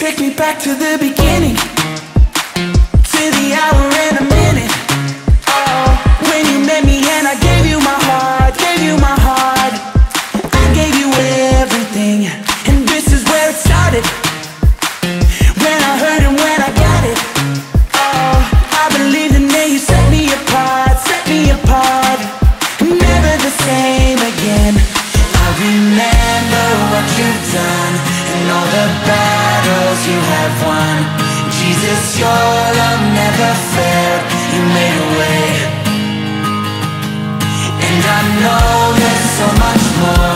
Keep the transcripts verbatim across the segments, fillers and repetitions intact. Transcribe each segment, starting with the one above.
Take me back to the beginning, to the hour and a minute, oh, when you met me and I gave you my heart, gave you my heart. I gave you everything, and this is where it started. When I heard and when I got it, oh, I believed in it. You set me apart, set me apart. Never the same again. I remember what you've done and all the bad you have won. Jesus, your love never failed. You made a way, and I know there's so much more,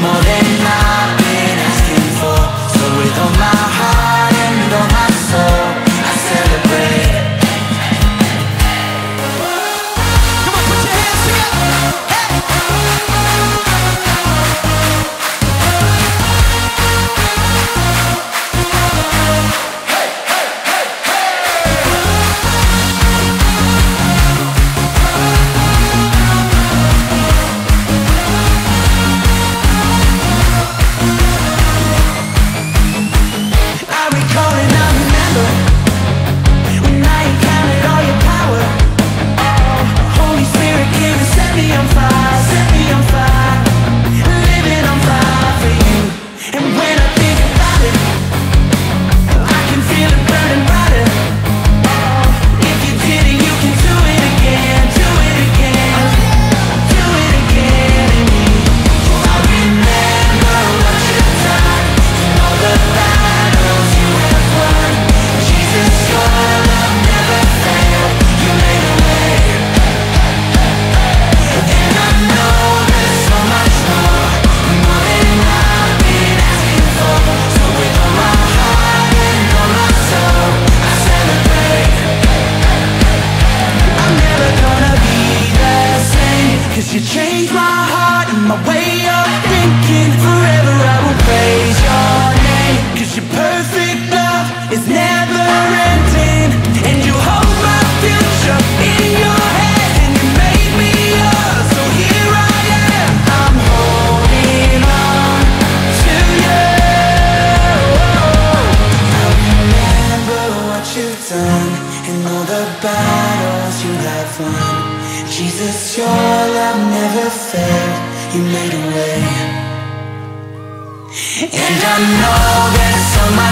more than I've been asking for. So with all my heart and all my soul, I celebrate. Come on, put your hands together. Hey. You changed my heart and my way of thinking. Forever I will praise your name, 'cause your perfect love is never ending. And you hold my future in your hands, and you made me yours, so here I am. I'm holding on to you. I remember what you've done and all the battles you have won. Jesus, your love never failed. You made a way, and I know there's so much